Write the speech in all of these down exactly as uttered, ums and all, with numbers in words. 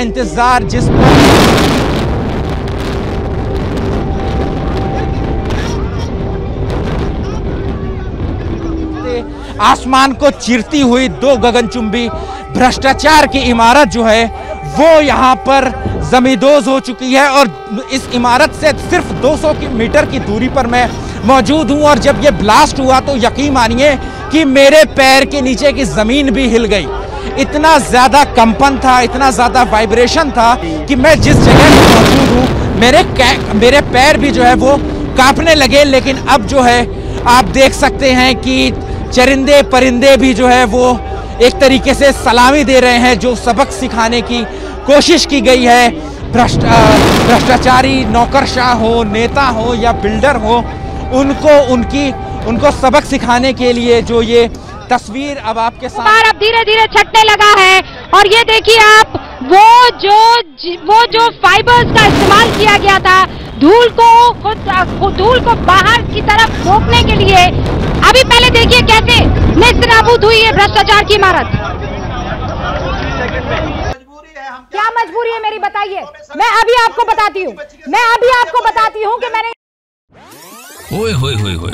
इंतजार जिस पर आसमान को चीरती हुई दो गगनचुंबी भ्रष्टाचार की इमारत जो है वो यहाँ पर जमींदोज हो चुकी है। और इस इमारत से सिर्फ दो सौ मीटर की दूरी पर मैं मौजूद हूँ और जब ये ब्लास्ट हुआ तो यकीन मानिए कि मेरे पैर के नीचे की ज़मीन भी हिल गई। इतना ज़्यादा कंपन था, इतना ज़्यादा वाइब्रेशन था कि मैं जिस जगह पर मौजूद हूँ मेरे मेरे पैर भी जो है वो काँपने लगे। लेकिन अब जो है आप देख सकते हैं कि चरिंदे परिंदे भी जो है वो एक तरीके से सलामी दे रहे हैं। जो सबक सिखाने की कोशिश की गई है, भ्रष्ट भ्रष्टाचारी नौकरशाह हो, नेता हो या बिल्डर हो, उनको उनकी उनको सबक सिखाने के लिए जो ये तस्वीर अब आपके सामने अब धीरे धीरे छटने लगा है। और ये देखिए आप वो जो वो जो फाइबर्स का इस्तेमाल किया गया था धूल को खुद धूल को बाहर की तरफ रोकने के लिए, अभी पहले देखिए कैसे नेस्त नाबूद हुई है भ्रष्टाचार की इमारत। क्या मजबूरी है मेरी बताइए, मैं अभी आपको बताती हूँ मैं अभी आपको बताती हूँ कि मैंने ओए होए होए होए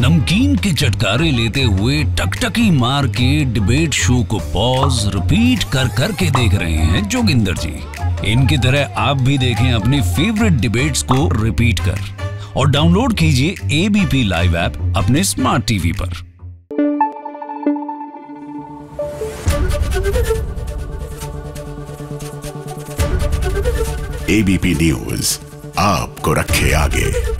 नमकीन के चटकारे लेते हुए टकटकी मार के डिबेट शो को पॉज रिपीट कर कर के देख रहे हैं जोगिंदर जी। इनकी तरह आप भी देखें अपने फेवरेट डिबेट्स को रिपीट कर और डाउनलोड कीजिए एबीपी लाइव ऐप अपने स्मार्ट टीवी पर। एबीपी न्यूज़ आपको रखे आगे।